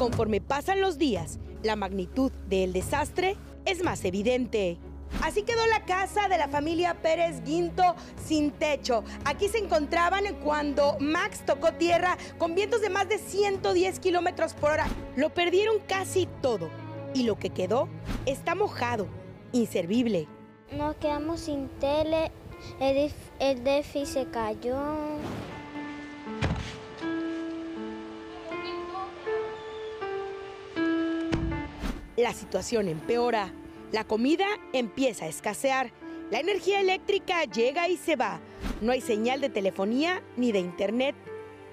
Conforme pasan los días, la magnitud del desastre es más evidente. Así quedó la casa de la familia Pérez Guinto sin techo. Aquí se encontraban cuando Max tocó tierra con vientos de más de 110 kilómetros por hora. Lo perdieron casi todo y lo que quedó está mojado, inservible. Nos quedamos sin tele, el defi se cayó. La situación empeora. La comida empieza a escasear, la energía eléctrica llega y se va, no hay señal de telefonía ni de internet.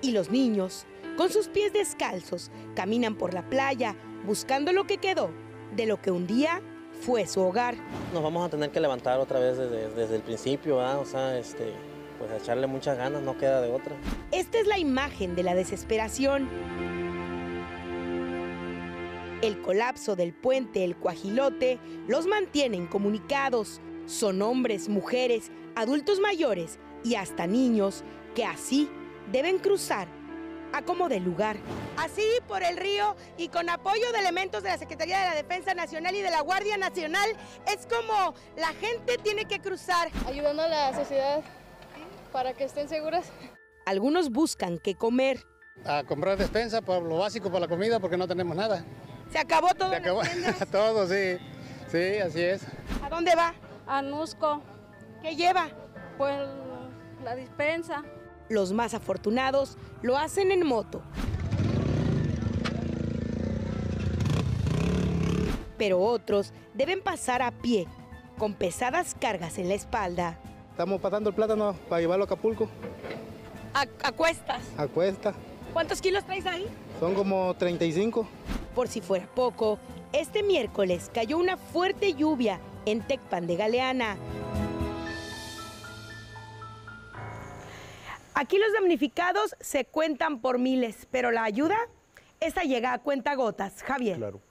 Y los niños, con sus pies descalzos, caminan por la playa buscando lo que quedó de lo que un día fue su hogar. Nos vamos a tener que levantar otra vez desde el principio, ¿verdad? O sea, pues a echarle muchas ganas, no queda de otra. Esta es la imagen de la desesperación. El colapso del puente El Cuajilote los mantiene incomunicados. Son hombres, mujeres, adultos mayores y hasta niños que así deben cruzar a como de lugar. Así por el río y con apoyo de elementos de la Secretaría de la Defensa Nacional y de la Guardia Nacional es como la gente tiene que cruzar. Ayudando a la sociedad para que estén seguras. Algunos buscan qué comer. A comprar despensa, lo básico para la comida porque no tenemos nada. ¿Se acabó todo? Se acabó todo, sí. Sí, así es. ¿A dónde va? A Nusco. ¿Qué lleva? Pues la despensa. Los más afortunados lo hacen en moto. Pero otros deben pasar a pie, con pesadas cargas en la espalda. Estamos pasando el plátano para llevarlo a Acapulco. ¿A cuestas? A cuestas. ¿Cuántos kilos traes ahí? Son como 35. Por si fuera poco, este miércoles cayó una fuerte lluvia en Tecpan de Galeana. Aquí los damnificados se cuentan por miles, pero la ayuda, esta llega a cuentagotas, Javier. Claro.